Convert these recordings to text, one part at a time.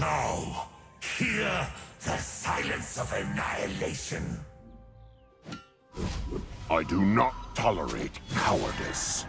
Now, hear the silence of annihilation. I do not tolerate cowardice.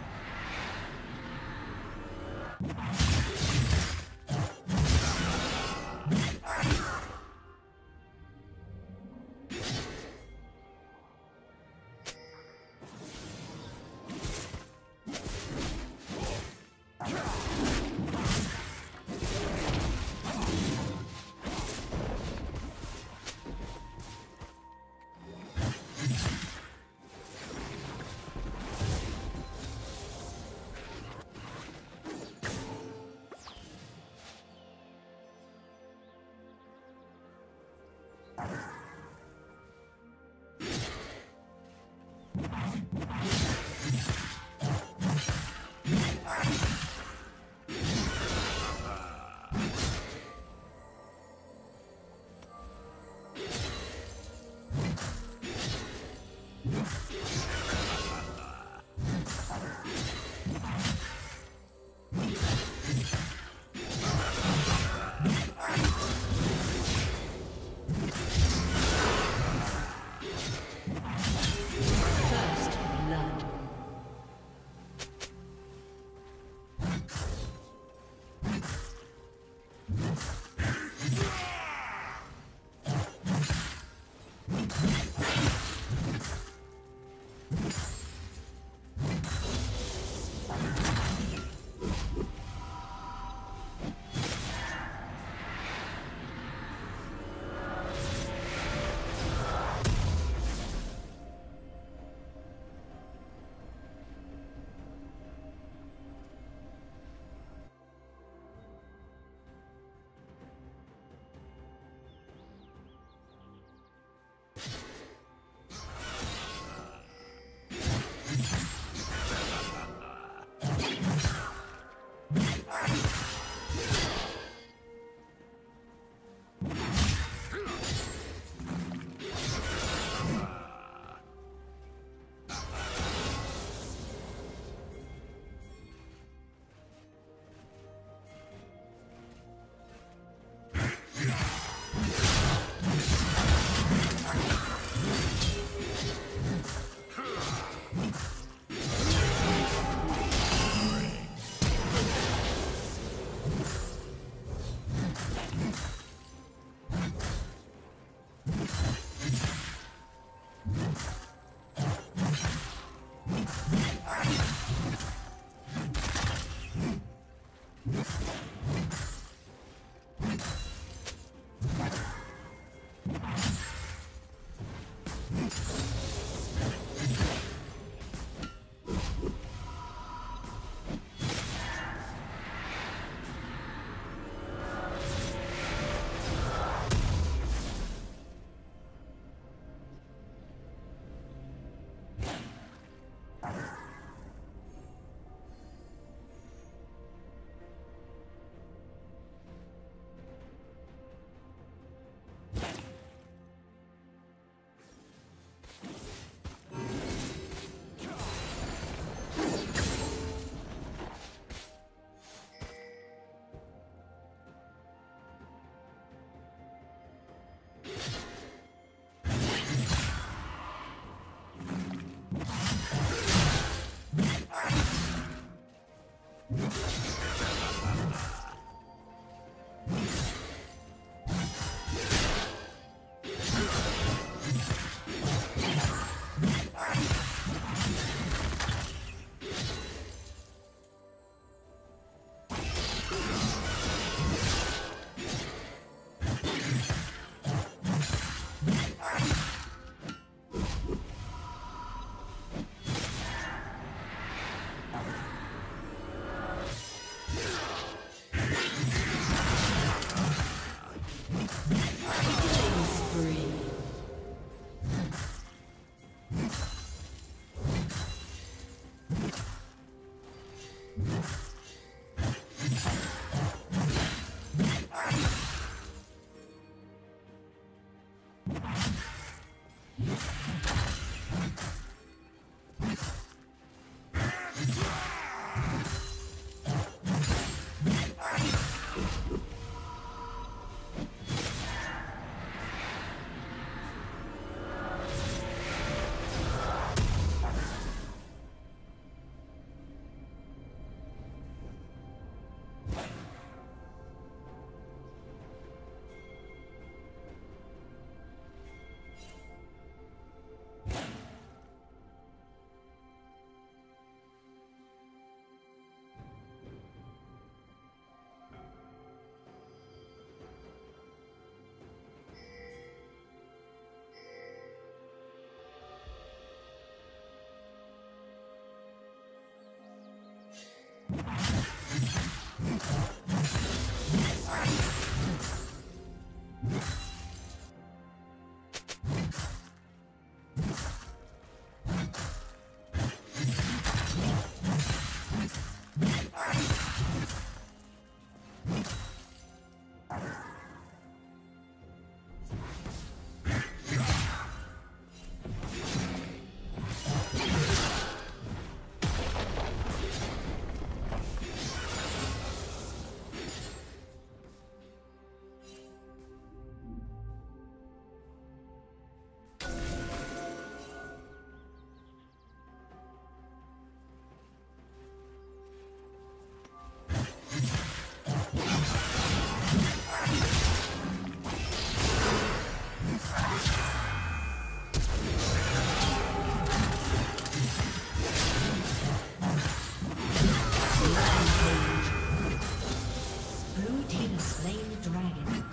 slain the dragon.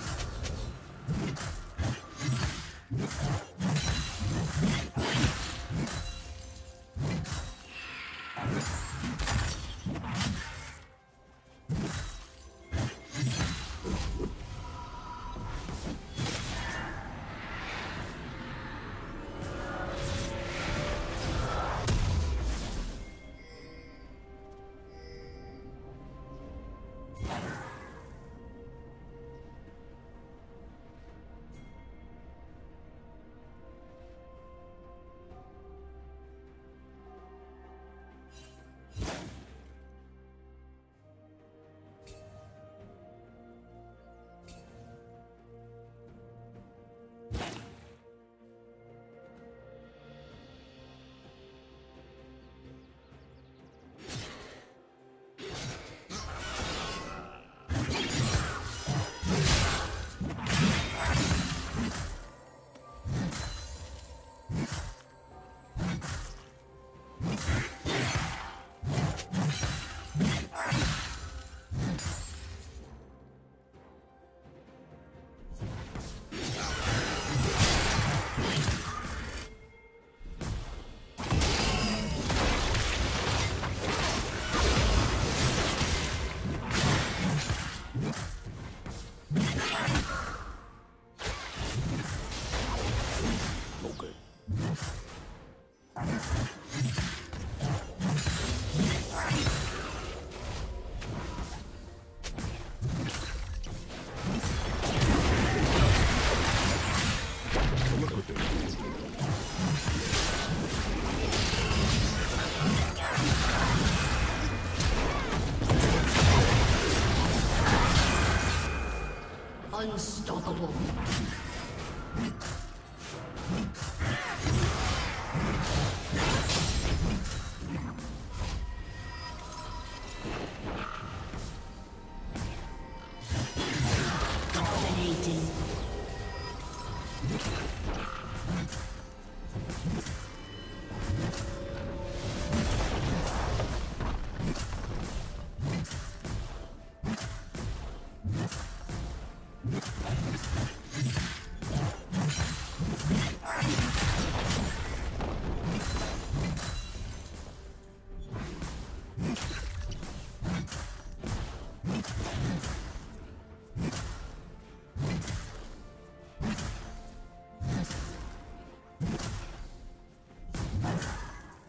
Unstoppable.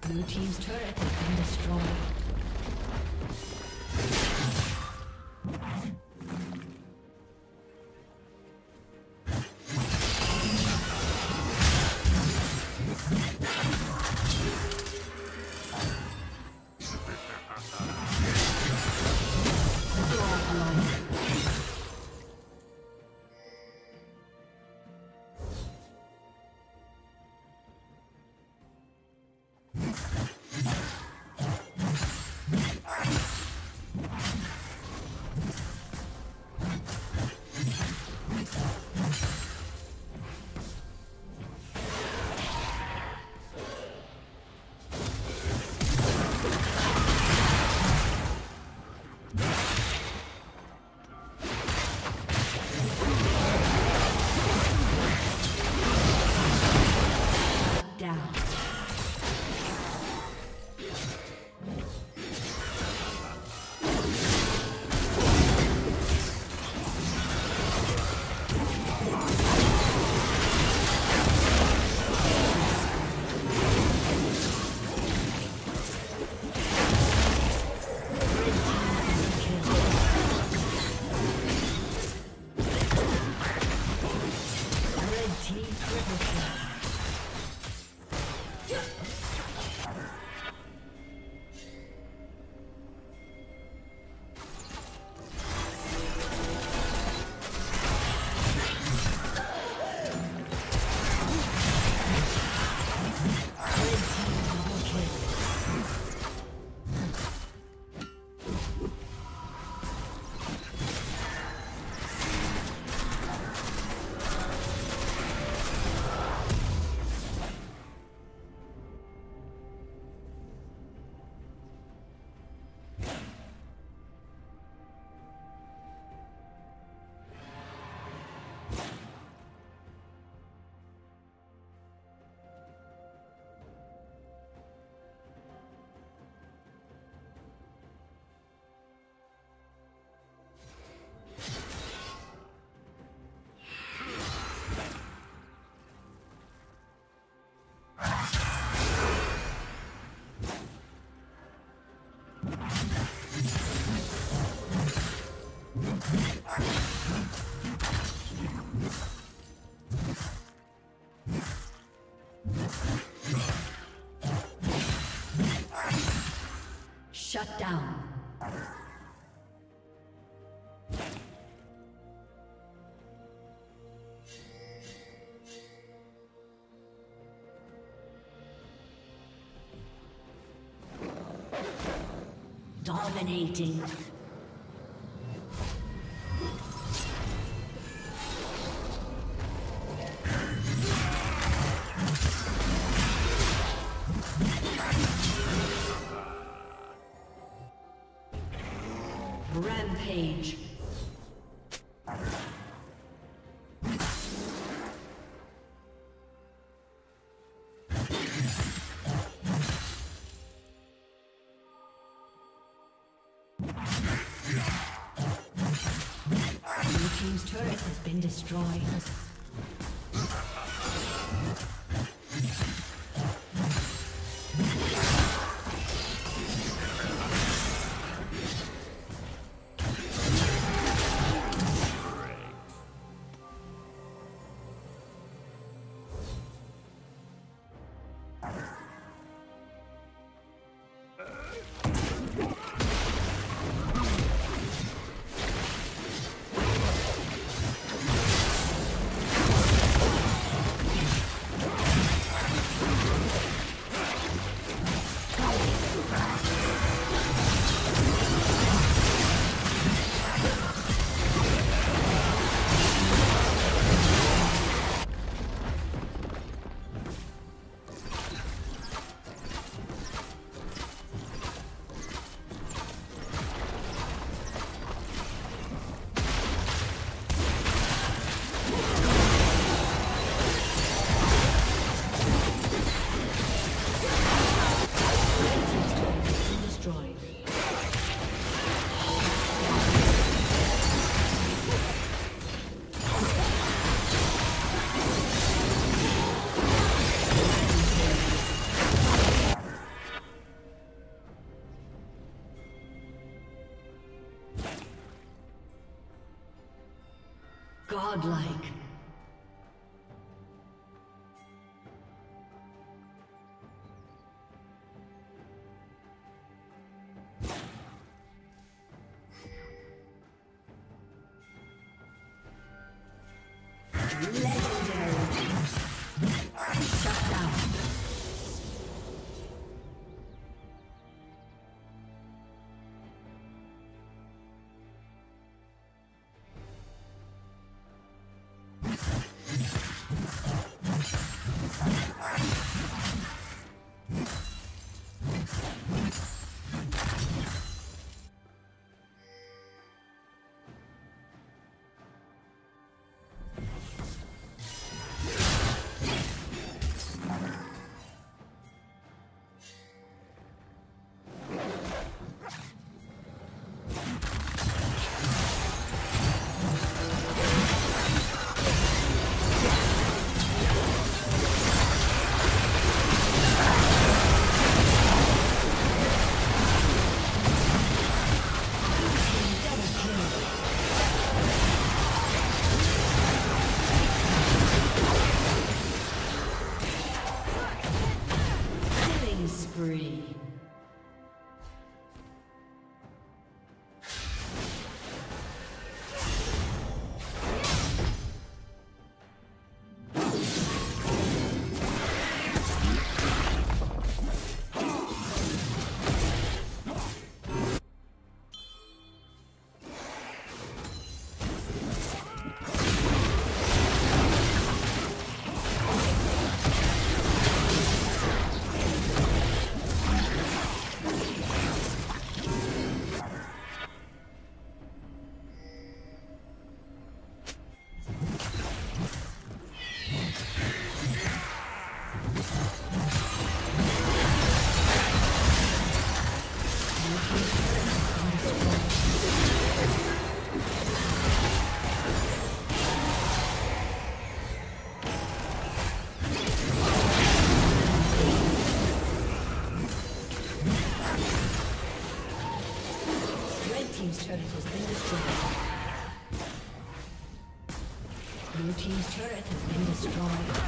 Blue team's turret has been destroyed. Shut down. Dominating. Rampage. Destroyed. Godlike. Blue team's turret has been destroyed.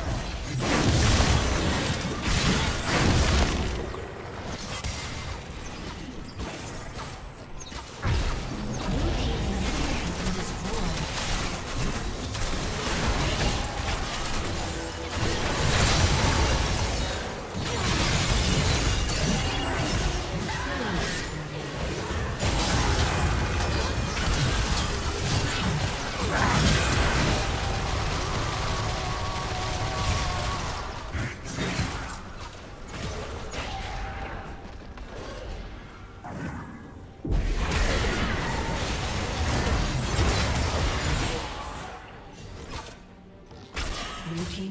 Team's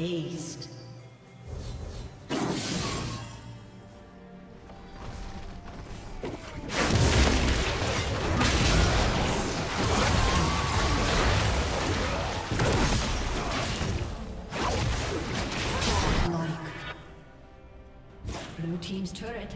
Aced. Blue team's turret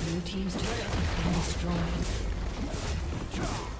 Blue team's turret has been destroyed.